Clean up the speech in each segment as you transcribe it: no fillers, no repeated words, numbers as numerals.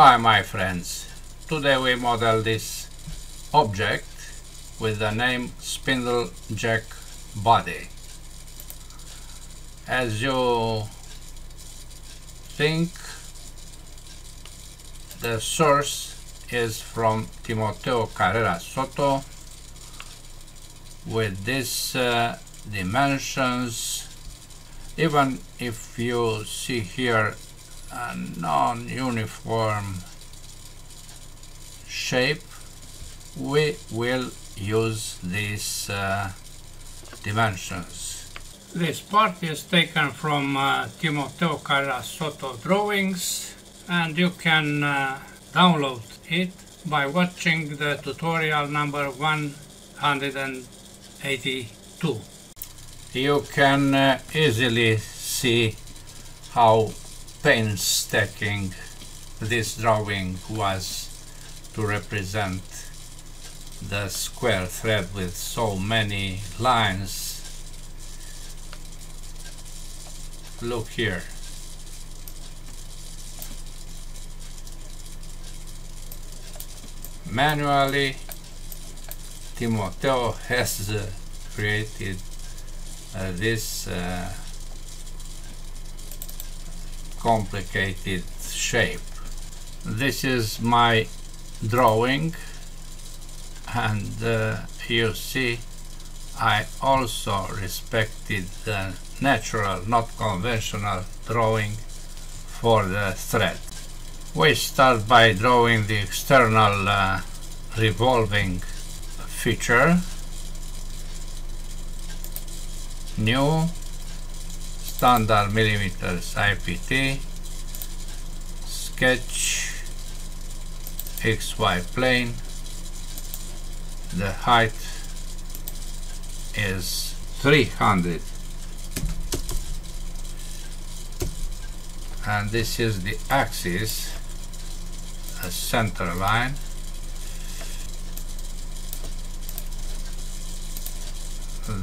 Hi my friends, today we model this object with the name spindle jack body. As you think, the source is from Timoteo Carrera Soto with these dimensions. Even if you see here a non-uniform shape, we will use these dimensions. This part is taken from Timoteo Carrera Soto drawings, and you can download it by watching the tutorial number 182. You can easily see how painstaking this drawing was to represent the square thread with so many lines. Look here. Manually, Timoteo has created this complicated shape. This is my drawing, and you see I also respected the natural, not conventional drawing for the thread. We start by drawing the external revolving feature. New, standard millimeters IPT, sketch, XY plane, the height is 300, and this is the axis, a center line,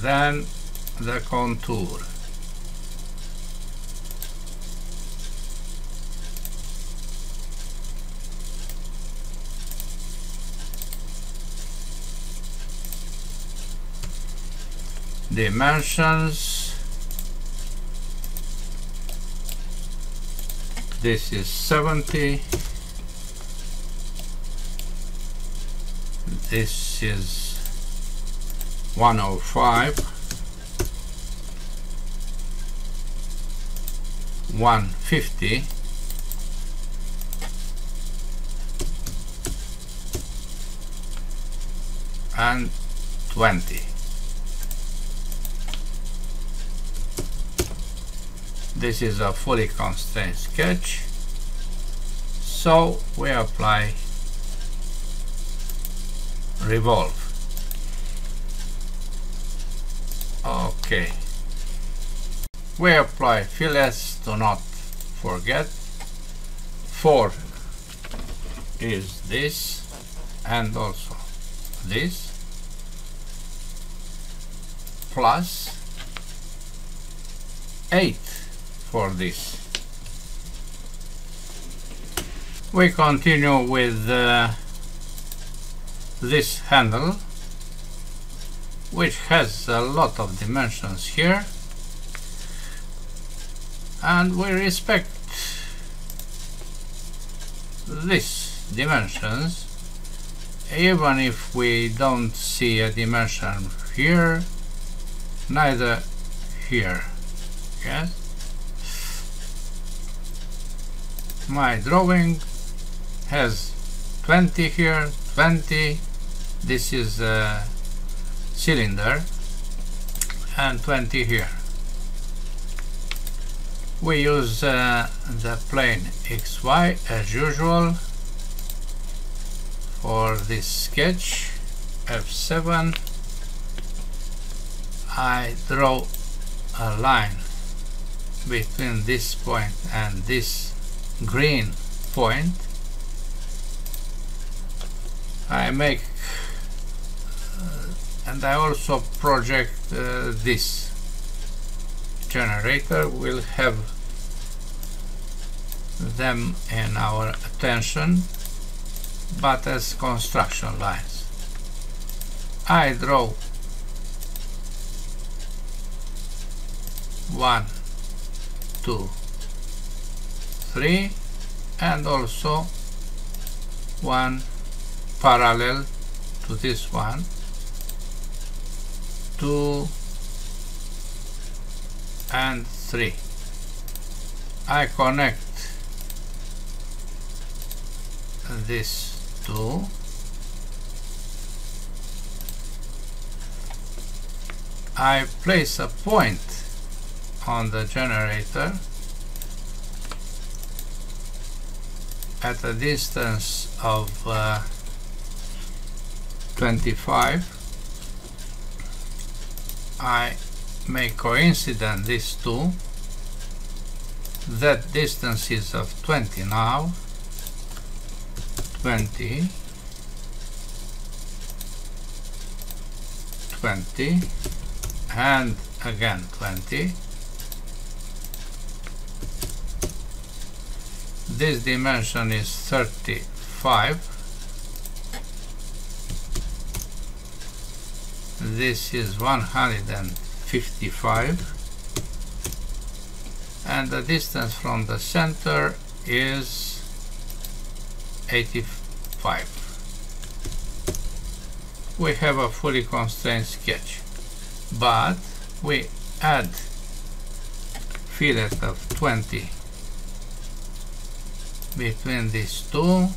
then the contour. Dimensions. This is 70. This is 105. 150, 20. This is a fully constrained sketch, so we apply revolve. Okay. We apply fillets, do not forget. 4 is this and also this, plus 8 for this. We continue with this handle, which has a lot of dimensions here. And we respect these dimensions, even if we don't see a dimension here, neither here. Yes? My drawing has 20 here, 20, this is a cylinder, and 20 here. We use the plane XY as usual for this sketch. F7. I draw a line between this point and this green point. I make and I also project this generator. Will have them in our attention, but as construction lines. I draw one, two, three, and also one parallel to this one, two and three. I connect these two . I place a point on the generator at a distance of 25. I may coincident these two. That distance is of 20 now. 20, 20, and again 20. This dimension is 35. This is 155, and the distance from the center is 85. We have a fully constrained sketch, but we add fillet of 20 between these two,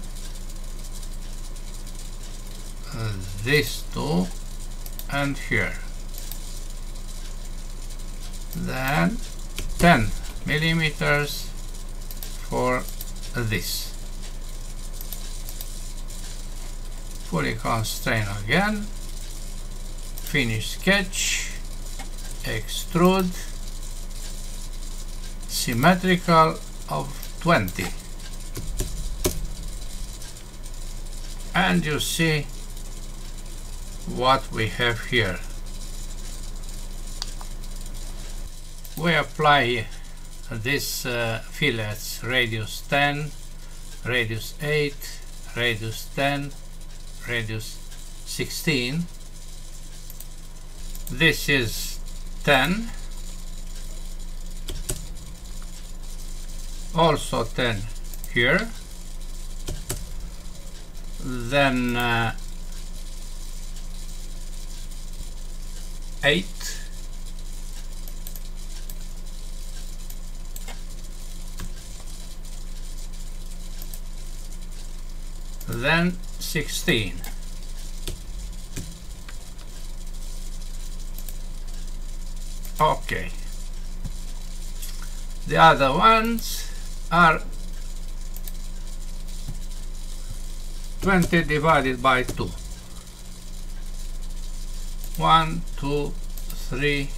and here. Then 10 millimeters for this. Fully constrain again. Finish sketch. Extrude. Symmetrical of 20. And you see what we have here. We apply this fillets radius 10, radius 8, radius 10, radius 16. This is 10, also 10 here, then 8, then 16. Okay. The other ones are 20 divided by 2. 1, 2, 3,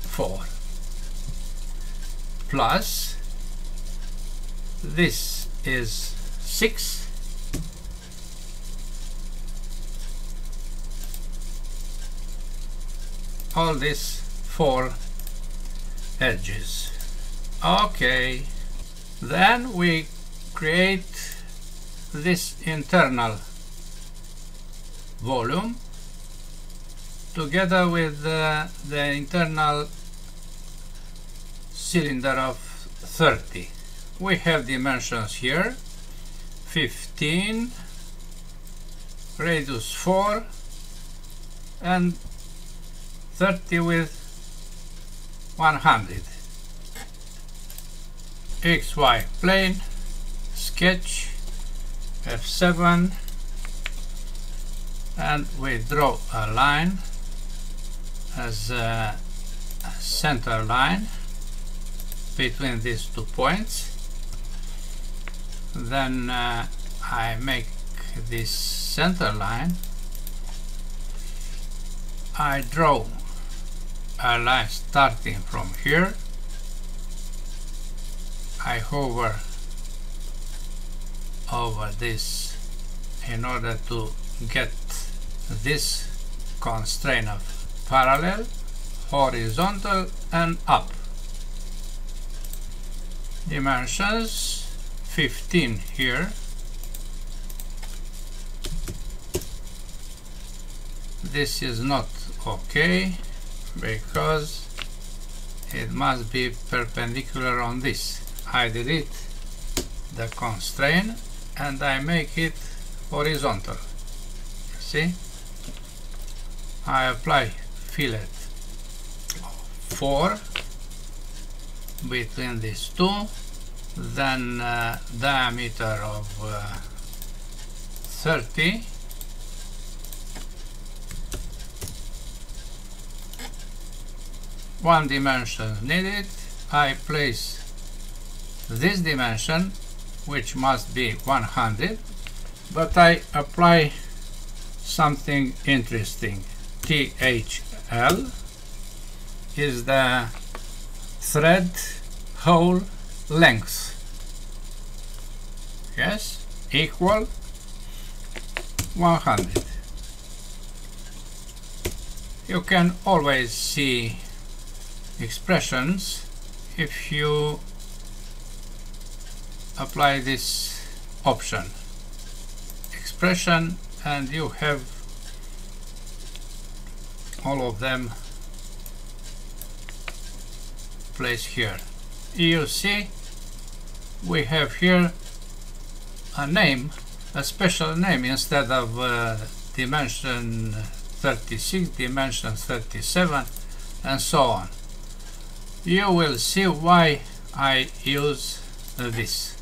4. Plus, this is 6. All these 4 edges. Okay, then we create this internal volume together with the internal cylinder of 30. We have dimensions here: 15, radius 4, and 30 with 100. XY plane, sketch, F7, and we draw a line as a center line between these two points. Then I make this center line. I draw a line starting from here. I hover over this in order to get this constraint of parallel, horizontal, and up. dimensions 15 here, this is not okay because it must be perpendicular on this. I delete the constraint and I make it horizontal. See, I apply fillet 4 between these two, then diameter of 30, one dimension needed. I place this dimension, which must be 100, but I apply something interesting. THL is the thread whole length, yes, equal 100. You can always see expressions if you apply this option, expression, and you have all of them placed here. You see, we have here a name, a special name, instead of dimension 36, dimension 37, and so on. You will see why I use this.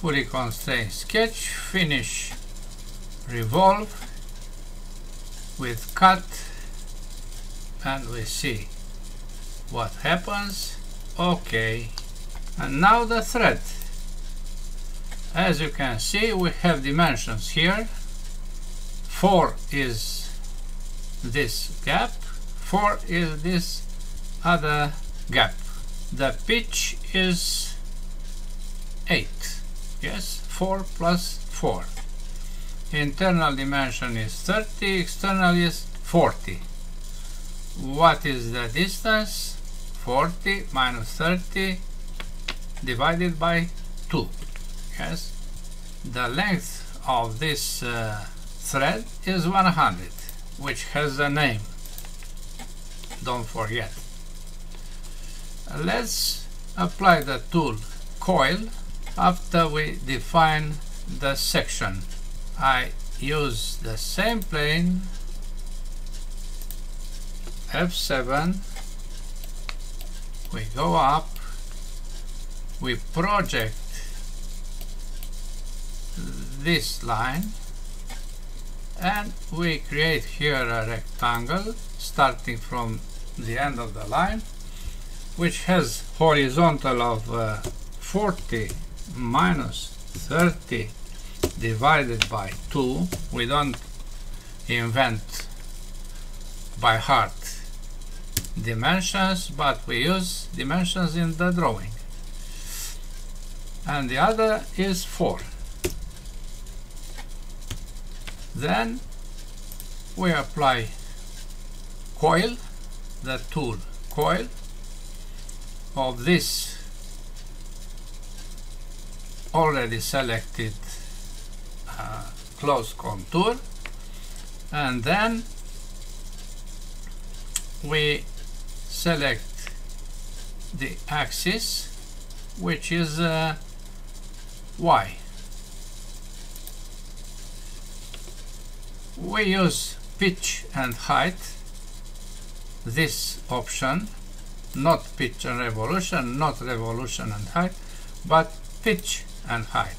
Fully constrained sketch, finish, revolve with cut, and we see what happens. Okay, and now the thread. As you can see, we have dimensions here. 4 is this gap, 4 is this other gap. The pitch is 8, yes, 4 plus 4. Internal dimension is 30, external is 40. What is the distance? 40 minus 30 divided by 2. Yes, the length of this thread is 100, which has a name, don't forget. Let's apply the tool coil after we define the section. I use the same plane, F7, we go up, we project this line, and we create here a rectangle starting from the end of the line, which has horizontal of 40 minus 30 divided by 2. We don't invent by heart dimensions, but we use dimensions in the drawing. And the other is 4. Then we apply coil, the tool coil of this already selected close contour, and then we select the axis, which is Y. We use pitch and height, this option, not pitch and revolution, not revolution and height, but pitch and height.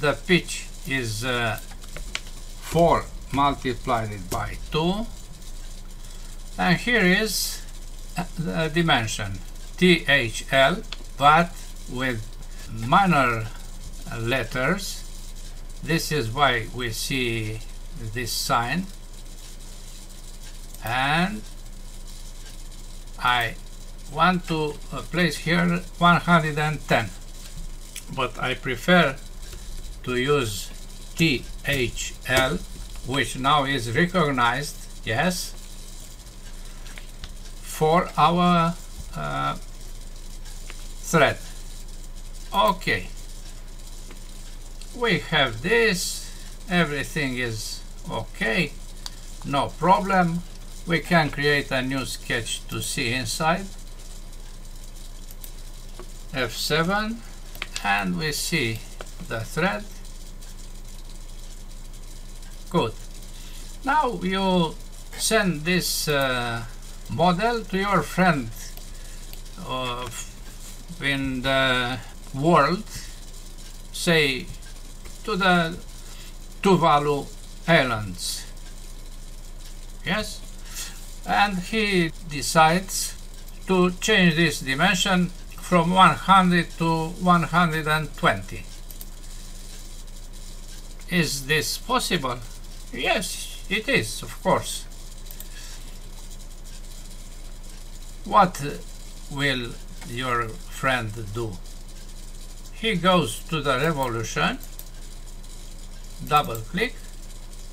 The pitch is 4 multiplied by 2, and here is the dimension THL, but with minor letters. This is why we see this sign, and I want to place here 110, but I prefer to use THL, which now is recognized, yes, for our thread. Okay, we have this, everything is okay, no problem. We can create a new sketch to see inside. F7, and we see the thread. Good. Now you send this model to your friend in the world, say to the Tuvalu Islands. Yes? And he decides to change this dimension from 100 to 120. Is this possible? Yes, it is, of course. What will your friend do? He goes to the revolution, double click,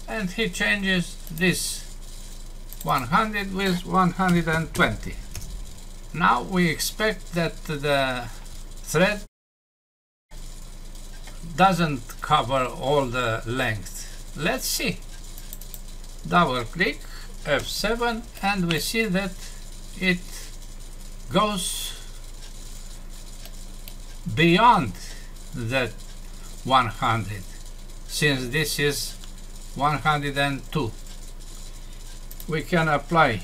and he changes this 100 with 120. Now we expect that the thread doesn't cover all the length. Let's see. Double click, F7, and we see that it goes beyond that 100, since this is 102. We can apply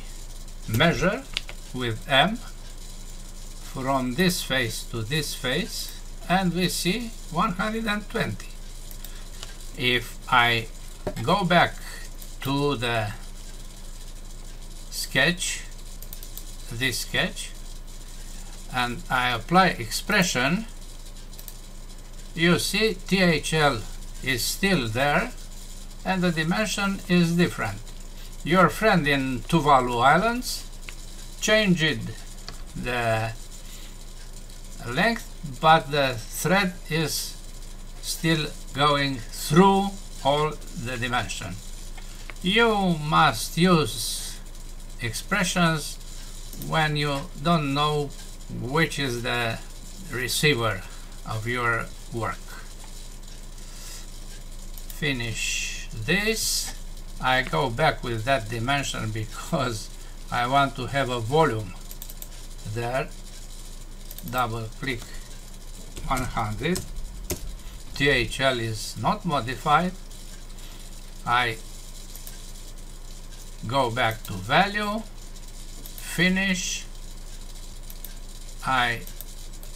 measure with M from this face to this face, and we see 120. If I go back to the sketch, this sketch, and I apply expression, you see THL is still there and the dimension is different. Your friend in Tuvalu Islands changed the length, but the thread is still going through all the dimension. You must use expressions when you don't know which is the receiver of your work. Finish this. I go back with that dimension because I want to have a volume there. Double click 100. THL is not modified. I go back to value, finish. I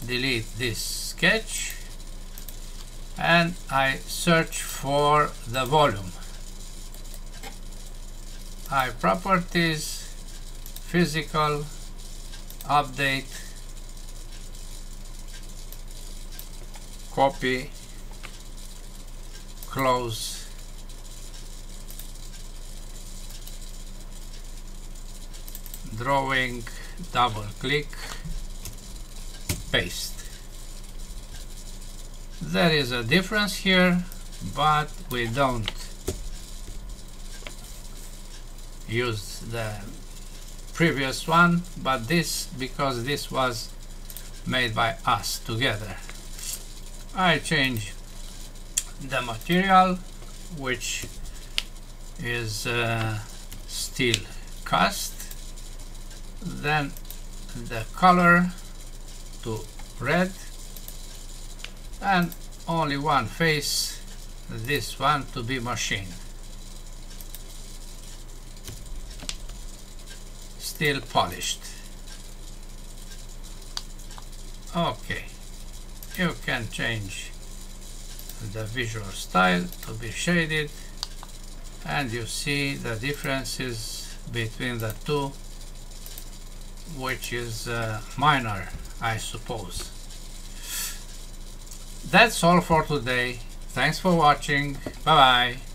delete this sketch and I search for the volume. I properties, physical, update, copy, close. Drawing, double click, paste. There is a difference here, but we don't use the previous one, but this, because this was made by us together. I change the material, which is steel cast, then the color to red, and only one face, this one to be machined. Still polished. Okay, you can change the visual style to be shaded, and you see the differences between the two, which is minor, I suppose. That's all for today. Thanks for watching. Bye bye.